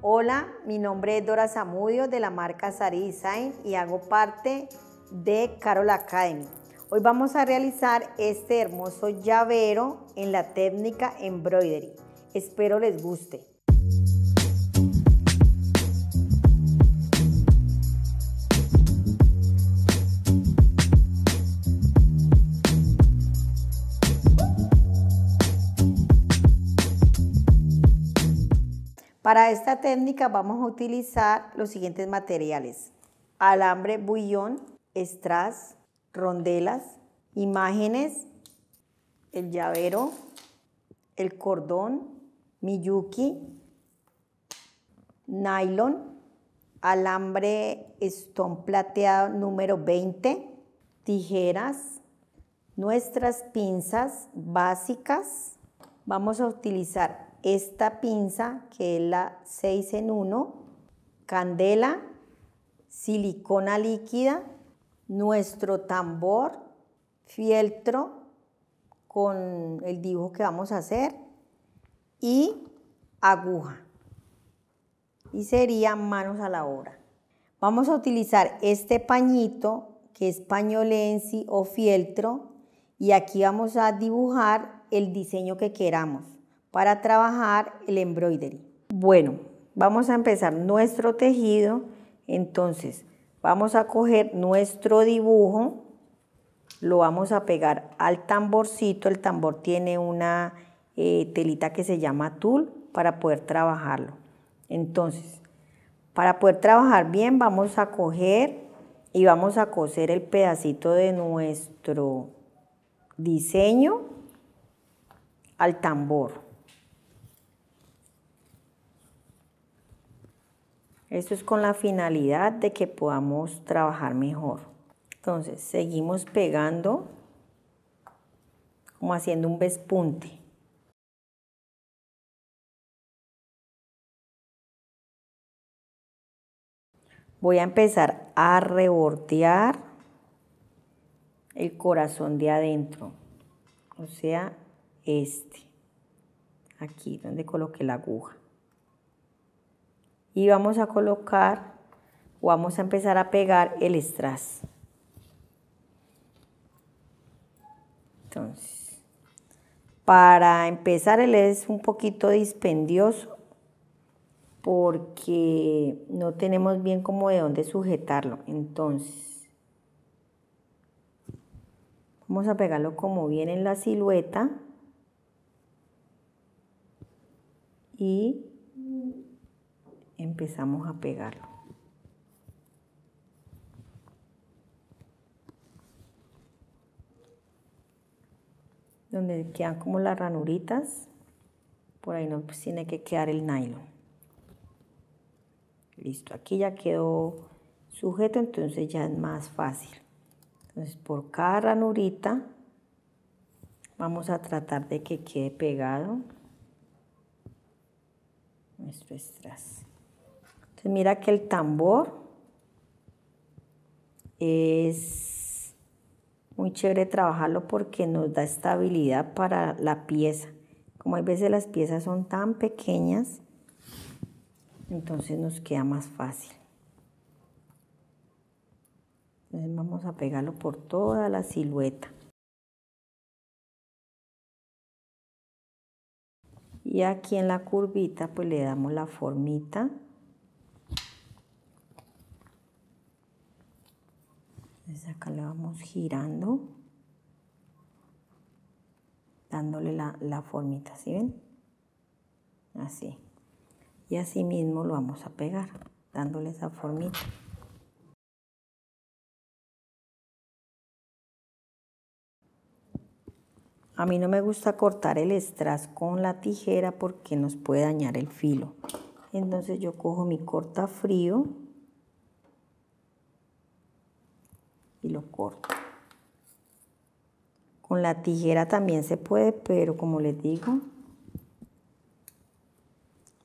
Hola, mi nombre es Dora Zamudio de la marca Sari Design y hago parte de Carol Academy. Hoy vamos a realizar este hermoso llavero en la técnica embroidery. Espero les guste. Para esta técnica vamos a utilizar los siguientes materiales: alambre bullón, strass, rondelas, imágenes, el llavero, el cordón, Miyuki, nylon, alambre estón plateado número 20, tijeras, nuestras pinzas básicas. Vamos a utilizar esta pinza que es la 6 en 1, candela, silicona líquida, nuestro tambor, fieltro con el dibujo que vamos a hacer y aguja, y serían manos a la obra. Vamos a utilizar este pañito que es pañolensi o fieltro y aquí vamos a dibujar el diseño que queramos para trabajar el embroidery. Bueno, vamos a empezar nuestro tejido. Entonces vamos a coger nuestro dibujo, lo vamos a pegar al tamborcito. El tambor tiene una telita que se llama tul para poder trabajarlo. Entonces, para poder trabajar bien, vamos a coger y vamos a coser el pedacito de nuestro diseño al tambor. Esto es con la finalidad de que podamos trabajar mejor. Entonces, seguimos pegando, como haciendo un despunte. Voy a empezar a rebordear el corazón de adentro, o sea, aquí donde coloqué la aguja. Y vamos a colocar, o vamos a empezar a pegar el strass. Entonces, para empezar, él es un poquito dispendioso porque no tenemos bien como de dónde sujetarlo. Entonces, vamos a pegarlo como bien en la silueta y empezamos a pegarlo. Donde quedan como las ranuritas, por ahí nos tiene que quedar el nylon. Listo, aquí ya quedó sujeto, entonces ya es más fácil. Entonces, por cada ranurita vamos a tratar de que quede pegado nuestro strass. Mira que el tambor es muy chévere trabajarlo porque nos da estabilidad para la pieza. Como hay veces las piezas son tan pequeñas, entonces nos queda más fácil. Entonces vamos a pegarlo por toda la silueta. Y aquí en la curvita pues le damos la formita. Entonces acá le vamos girando, dándole la formita, ¿sí ven? Así. Y así mismo lo vamos a pegar, dándole esa formita. A mí no me gusta cortar el strass con la tijera porque nos puede dañar el filo. Entonces yo cojo mi cortafrío y lo corto. Con la tijera también se puede, pero como les digo,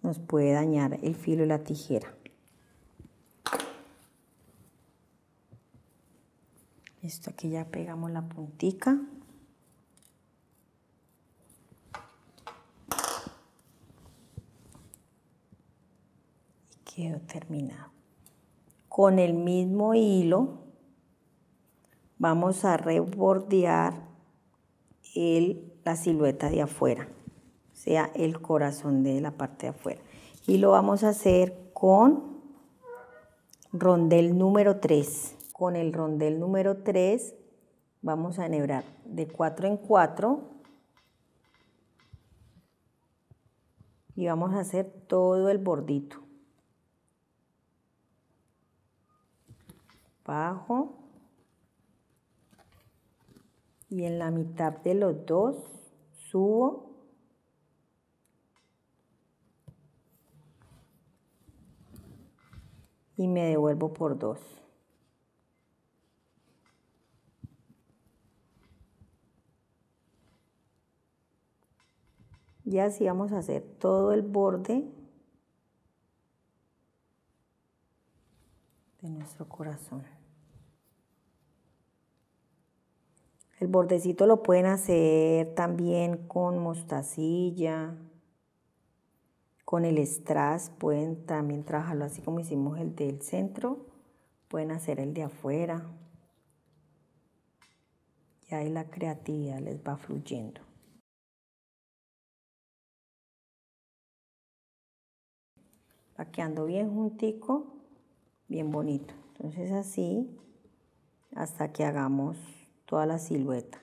nos puede dañar el filo y la tijera. Listo, aquí ya pegamos la puntica. quedó terminado. Con el mismo hilo vamos a rebordear la silueta de afuera, o sea, el corazón de la parte de afuera. Y lo vamos a hacer con rondel número 3. Con el rondel número 3 vamos a enhebrar de 4 en 4 y vamos a hacer todo el bordito. Bajo y en la mitad de los dos subo y me devuelvo por 2. Y así vamos a hacer todo el borde de nuestro corazón. El bordecito lo pueden hacer también con mostacilla, con el strass, pueden también trabajarlo así como hicimos el del centro, pueden hacer el de afuera. Y ahí la creatividad les va fluyendo. Va quedando bien juntico, bien bonito. Entonces así hasta que hagamos toda la silueta.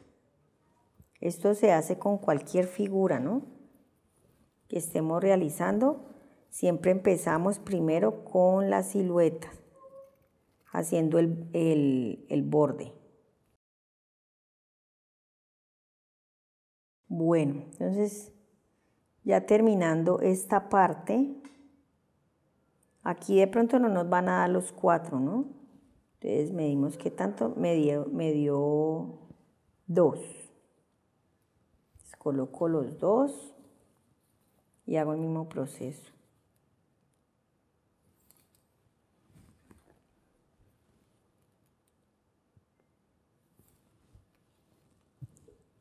Esto se hace con cualquier figura, ¿no?, que estemos realizando. Siempre empezamos primero con la silueta, haciendo el borde. Bueno, entonces ya terminando esta parte. Aquí de pronto no nos van a dar los 4, ¿no? Entonces medimos qué tanto, me dio 2. Entonces coloco los 2 y hago el mismo proceso.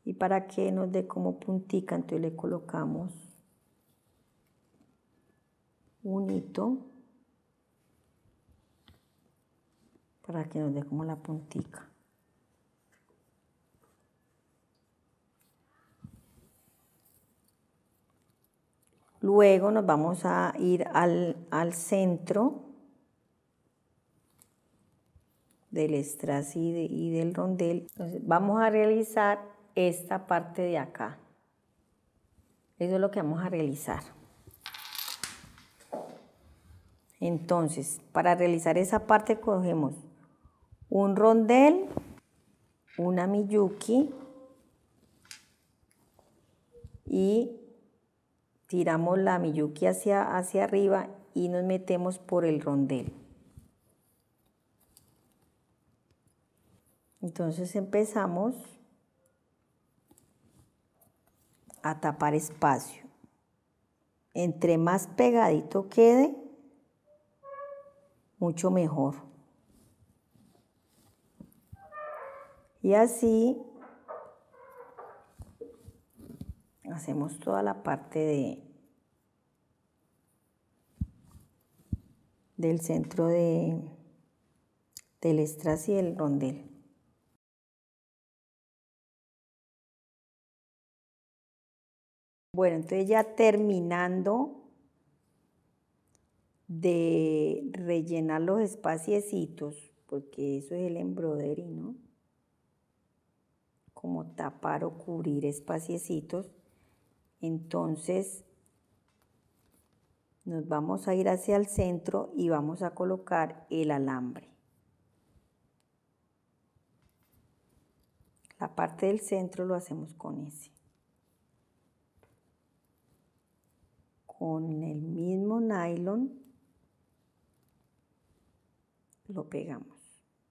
Y para que nos dé como puntica, entonces le colocamos un hito para que nos dé como la puntica. Luego nos vamos a ir al centro del strass y del rondel. Entonces vamos a realizar esta parte de acá. Eso es lo que vamos a realizar. Entonces, para realizar esa parte cogemos un rondel, una Miyuki y tiramos la Miyuki hacia arriba y nos metemos por el rondel. Entonces empezamos a tapar espacio. Entre más pegadito quede, mucho mejor. Y así hacemos toda la parte del centro del strass y el rondel. Bueno, entonces ya terminando de rellenar los espaciecitos, porque eso es el embroidery, ¿no?, como tapar o cubrir espaciecitos. Entonces nos vamos a ir hacia el centro y vamos a colocar el alambre. La parte del centro lo hacemos con el mismo nylon lo pegamos.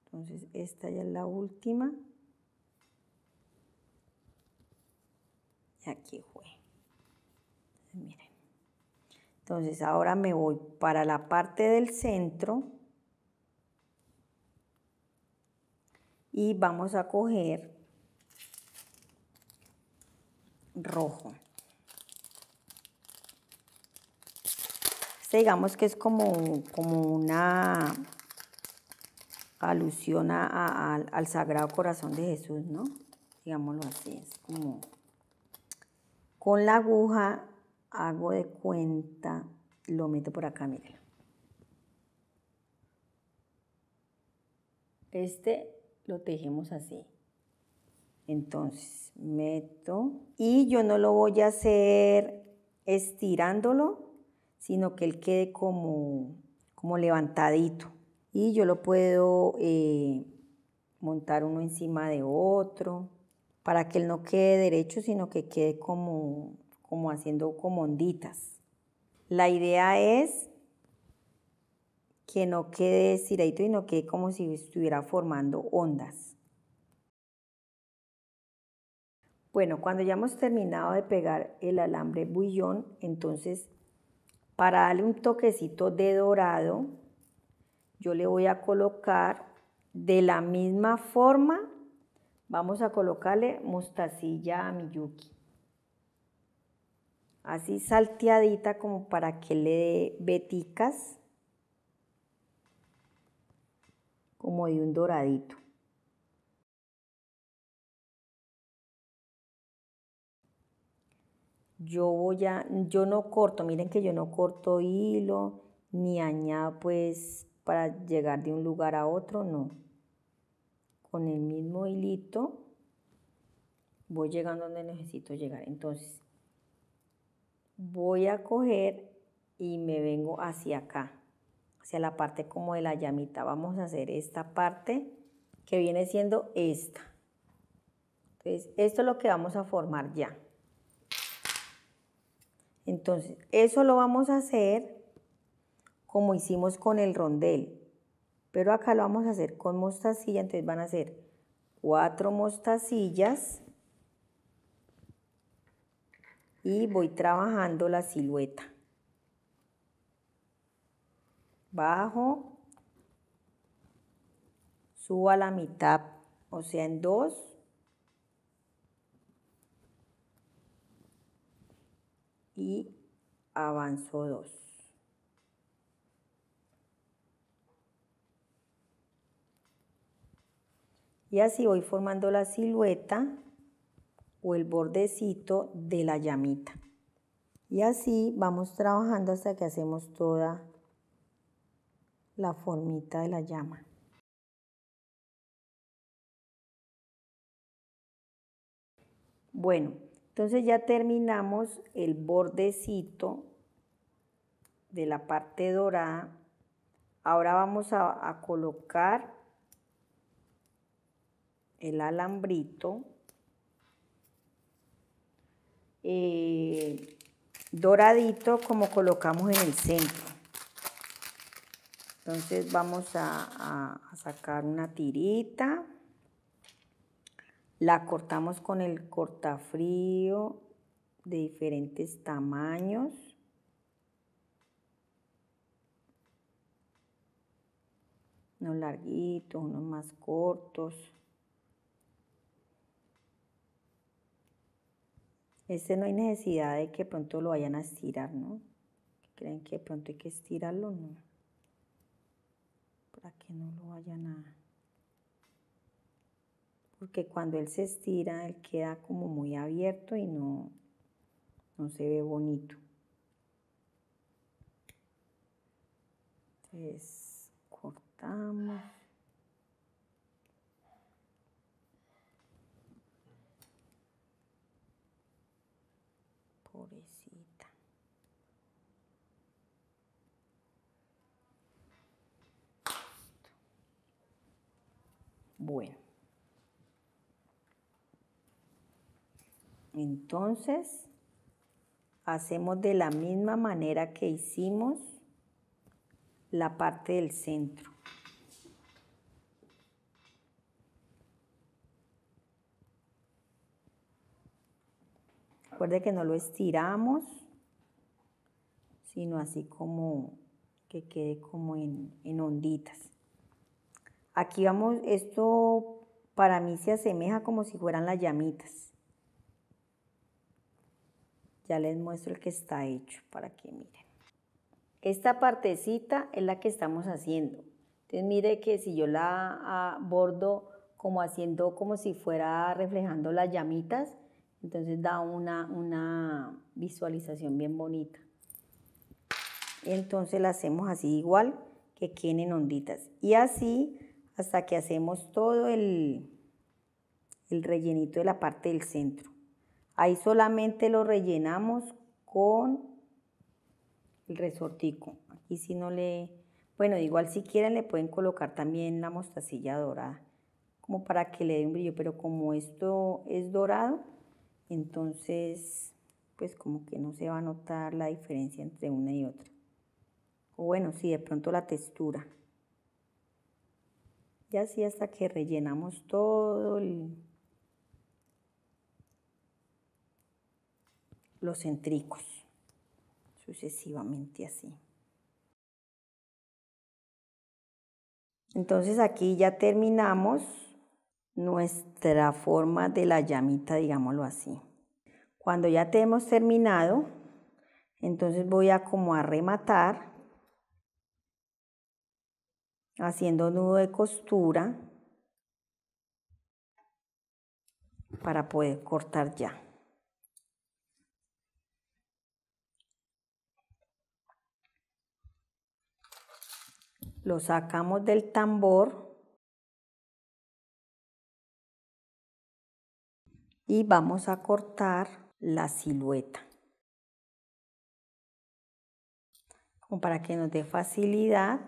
Entonces esta ya es la última. Y aquí fue. Miren. Entonces ahora me voy para la parte del centro y vamos a coger rojo. Este digamos que es como una alusión al Sagrado Corazón de Jesús, ¿no? Digámoslo así, es como... Con la aguja hago de cuenta, lo meto por acá, mírenlo. Este lo tejemos así. Entonces, meto y yo no lo voy a hacer estirándolo, sino que él quede como levantadito. Y yo lo puedo montar uno encima de otro para que él no quede derecho, sino que quede como haciendo como onditas. La idea es que no quede estiradito y no quede como si estuviera formando ondas. Bueno, cuando ya hemos terminado de pegar el alambre bullón, entonces para darle un toquecito de dorado, yo le voy a colocar de la misma forma, vamos a colocarle mostacilla a Miyuki. Así salteadita como para que le dé veticas, como de un doradito. Yo no corto, miren que yo no corto hilo, ni añado pues para llegar de un lugar a otro, no. Con el mismo hilito voy llegando donde necesito llegar. Entonces voy a coger y me vengo hacia acá, hacia la parte como de la llamita. Vamos a hacer esta parte que viene siendo esta. Entonces esto es lo que vamos a formar ya. Entonces, eso lo vamos a hacer como hicimos con el rondel, pero acá lo vamos a hacer con mostacilla, entonces van a ser 4 mostacillas y voy trabajando la silueta. Bajo, subo a la mitad, o sea en 2. Y avanzo 2. Y así voy formando la silueta o el bordecito de la llamita. Y así vamos trabajando hasta que hacemos toda la formita de la llama. Bueno. Entonces ya terminamos el bordecito de la parte dorada. Ahora vamos a colocar el alambrito doradito como colocamos en el centro. Entonces vamos a sacar una tirita. La cortamos con el cortafrío de diferentes tamaños. Unos larguitos, unos más cortos. Este no hay necesidad de que pronto lo vayan a estirar, ¿no? ¿Creen que pronto hay que estirarlo? No. Para que no lo vayan a... Porque cuando él se estira, él queda como muy abierto y no se ve bonito. Entonces, cortamos. Pobrecita. Bueno. Entonces, hacemos de la misma manera que hicimos la parte del centro. Recuerde que no lo estiramos, sino así como que quede como en onditas. Aquí vamos, esto para mí se asemeja como si fueran las llamitas. Ya les muestro el que está hecho para que miren. Esta partecita es la que estamos haciendo. Entonces mire que si yo la bordo como haciendo como si fuera reflejando las llamitas, entonces da una visualización bien bonita. Y entonces la hacemos así igual, que queden en onditas. Y así hasta que hacemos todo el rellenito de la parte del centro. Ahí solamente lo rellenamos con el resortico. Aquí si no le... Bueno, igual si quieren le pueden colocar también la mostacilla dorada, como para que le dé un brillo, pero como esto es dorado, entonces pues como que no se va a notar la diferencia entre una y otra. O bueno, sí, de pronto la textura. Y así hasta que rellenamos todo los centricos, sucesivamente así. Entonces aquí ya terminamos nuestra forma de la llamita, digámoslo así. Cuando ya tenemos terminado, entonces voy a como a rematar haciendo nudo de costura para poder cortar ya. Lo sacamos del tambor y vamos a cortar la silueta, como para que nos dé facilidad.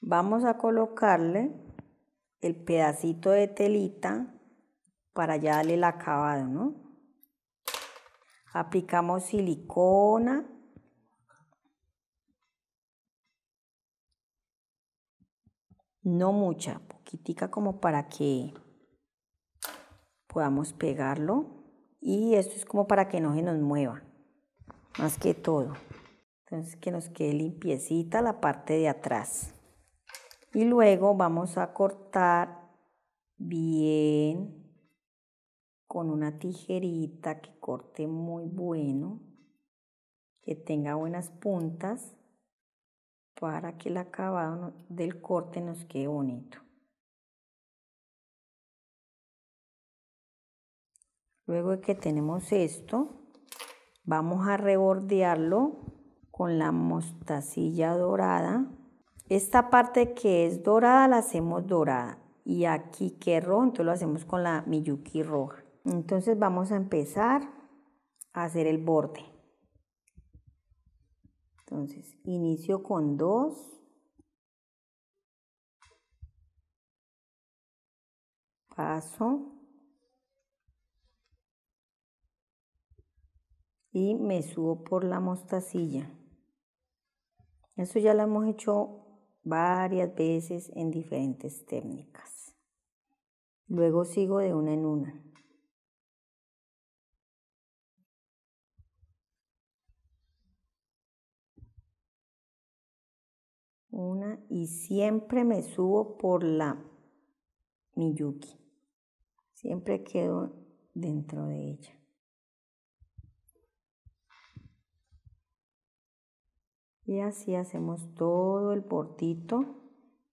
Vamos a colocarle el pedacito de telita para ya darle el acabado, ¿no? Aplicamos silicona. No mucha, poquitica, como para que podamos pegarlo. Y esto es como para que no se nos mueva, más que todo. Entonces que nos quede limpiecita la parte de atrás. Y luego vamos a cortar bien con una tijerita que corte muy bueno, que tenga buenas puntas, para que el acabado del corte nos quede bonito. Luego de que tenemos esto, vamos a rebordearlo con la mostacilla dorada. Esta parte que es dorada la hacemos dorada, y aquí que es rojo, entonces lo hacemos con la Miyuki roja. Entonces vamos a empezar a hacer el borde. Entonces, inicio con 2 paso y me subo por la mostacilla. Eso ya lo hemos hecho varias veces en diferentes técnicas. Luego sigo de una en una. Y siempre me subo por la Miyuki, siempre quedo dentro de ella. Y así hacemos todo el bordito.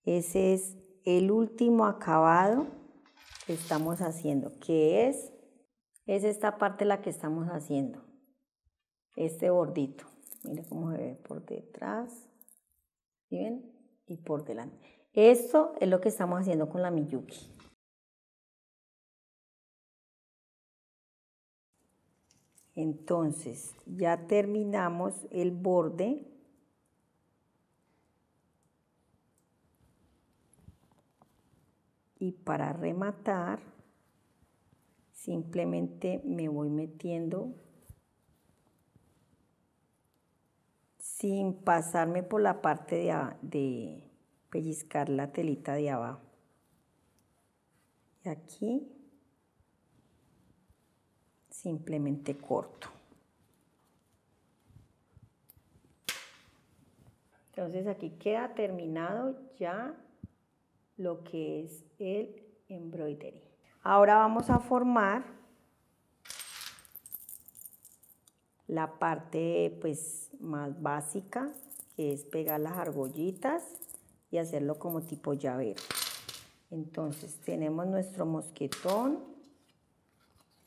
Ese es el último acabado que estamos haciendo, que es esta parte la que estamos haciendo, este bordito. Mire cómo se ve por detrás. ¿Sí ven? Y por delante. Esto es lo que estamos haciendo con la Miyuki. Entonces, ya terminamos el borde. Y para rematar, simplemente me voy metiendo sin pasarme por la parte de pellizcar la telita de abajo. Y aquí simplemente corto. Entonces aquí queda terminado ya lo que es el embroidery. Ahora vamos a formar la parte pues más básica, es pegar las argollitas y hacerlo como tipo llavero. Entonces tenemos nuestro mosquetón,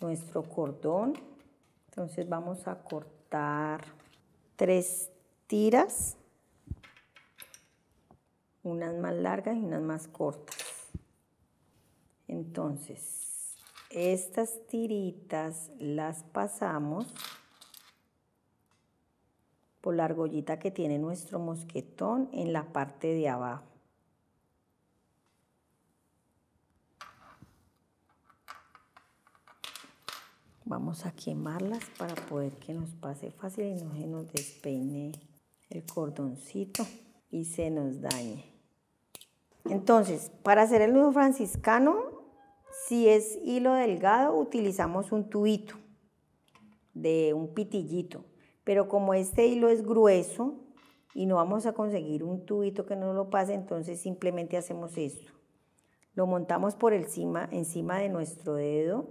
nuestro cordón. Entonces vamos a cortar 3 tiras, unas más largas y unas más cortas. Entonces estas tiritas las pasamos por la argollita que tiene nuestro mosquetón en la parte de abajo. Vamos a quemarlas para poder que nos pase fácil y no se nos despeine el cordoncito y se nos dañe. Entonces, para hacer el nudo franciscano, si es hilo delgado, utilizamos un tubito de un pitillito. Pero como este hilo es grueso y no vamos a conseguir un tubito que no lo pase, entonces simplemente hacemos esto. Lo montamos por encima de nuestro dedo,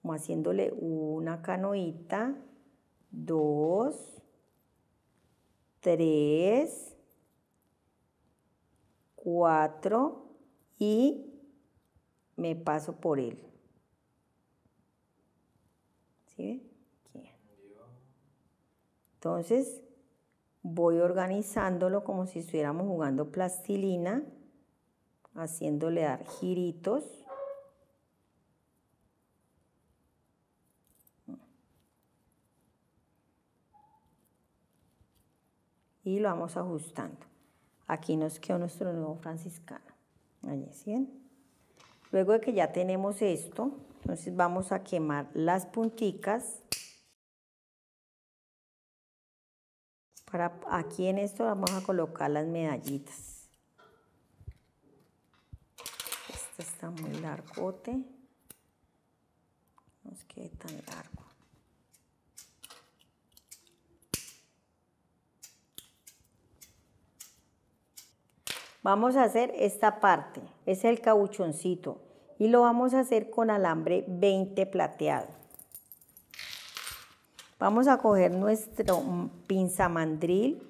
como haciéndole una canoita, 2, 3, 4 y me paso por él. ¿Sí? Entonces voy organizándolo como si estuviéramos jugando plastilina, haciéndole dar giritos. Y lo vamos ajustando. Aquí nos quedó nuestro nudo franciscano. Ahí, ¿sí? Luego de que ya tenemos esto, entonces vamos a quemar las punticas. Aquí en esto vamos a colocar las medallitas. Este está muy largote. No quede tan largo. Vamos a hacer esta parte. Es el cabuchoncito. Y lo vamos a hacer con alambre 20 plateado. Vamos a coger nuestro pinzamandril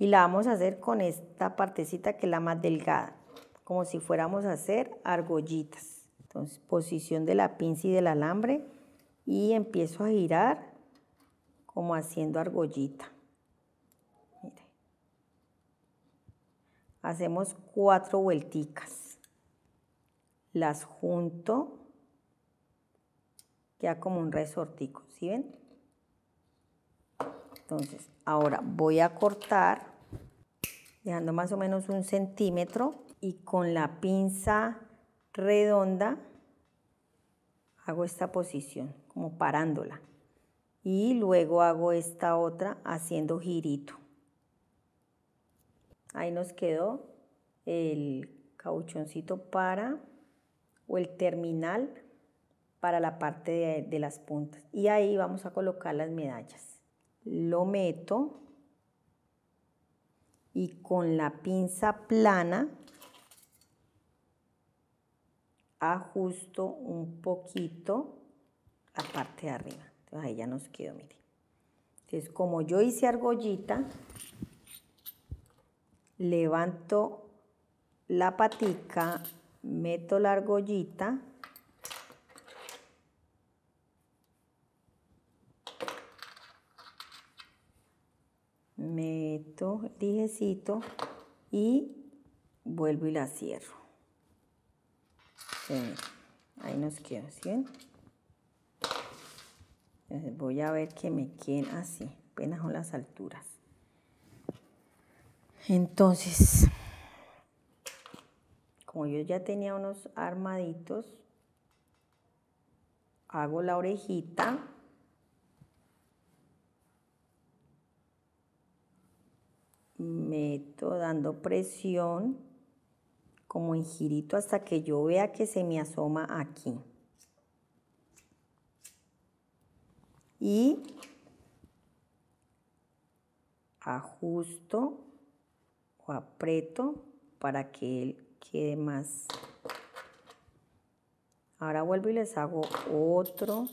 y la vamos a hacer con esta partecita que es la más delgada, como si fuéramos a hacer argollitas. Entonces, posición de la pinza y del alambre y empiezo a girar como haciendo argollita. Mire. Hacemos 4 vuelticas. Las junto, ya como un resortico, ¿sí ven? Entonces, ahora voy a cortar, dejando más o menos 1 centímetro, y con la pinza redonda hago esta posición, como parándola. Y luego hago esta otra haciendo girito. Ahí nos quedó el cabuchoncito o el terminal para la parte de las puntas. Y ahí vamos a colocar las medallas. Lo meto y con la pinza plana ajusto un poquito la parte de arriba. Entonces ahí ya nos quedó, mire. Entonces, como yo hice argollita, levanto la patica, meto la argollita, meto el dijecito y vuelvo y la cierro. Sí, ahí nos quedó, ¿sí ven? Entonces voy a ver que me queden así, apenas con las alturas. Entonces, como yo ya tenía unos armaditos, hago la orejita. Meto dando presión como en girito hasta que yo vea que se me asoma aquí. Y ajusto o aprieto para que él quede más. Ahora vuelvo y les hago otro.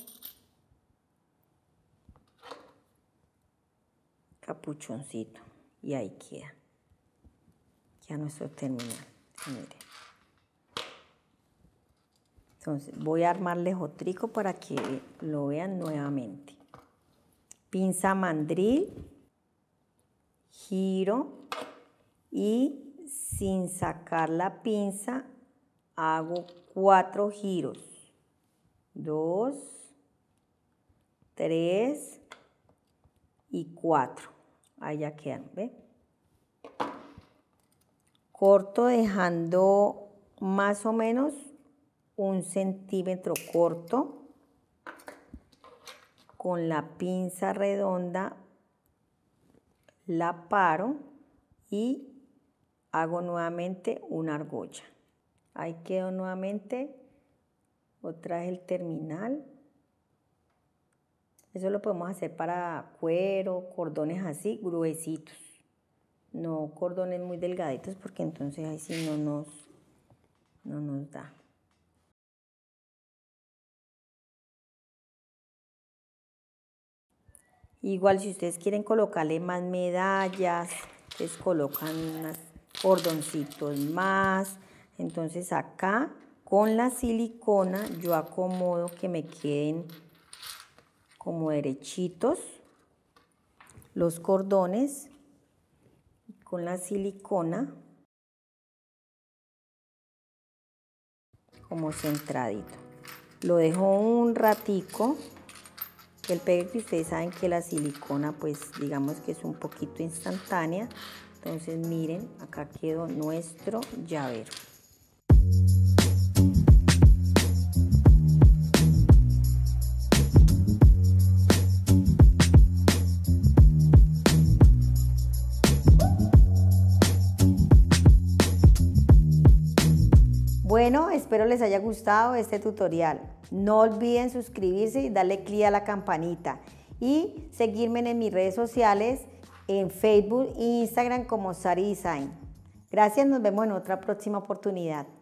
capuchoncito. Y ahí queda. Ya nuestro terminal. Miren. Entonces voy a armarles otrico para que lo vean nuevamente. Pinza mandril, giro y sin sacar la pinza hago 4 giros. 2, 3 y 4. Ahí ya quedan, ¿ve? Corto dejando más o menos 1 centímetro corto. Con la pinza redonda la paro y hago nuevamente una argolla. Ahí quedó nuevamente, otra vez el terminal. Eso lo podemos hacer para cuero, cordones así, gruesitos. No cordones muy delgaditos porque entonces ahí sí no nos da. Igual si ustedes quieren colocarle más medallas, les colocan unos cordoncitos más. Entonces acá con la silicona yo acomodo que me queden como derechitos los cordones. Con la silicona como centradito. Lo dejo un ratico. El pegue que ustedes saben que la silicona pues digamos que es un poquito instantánea. Entonces miren, acá quedó nuestro llavero. Bueno, espero les haya gustado este tutorial. No olviden suscribirse y darle clic a la campanita y seguirme en mis redes sociales, en Facebook e Instagram como SariSign. Gracias, nos vemos en otra próxima oportunidad.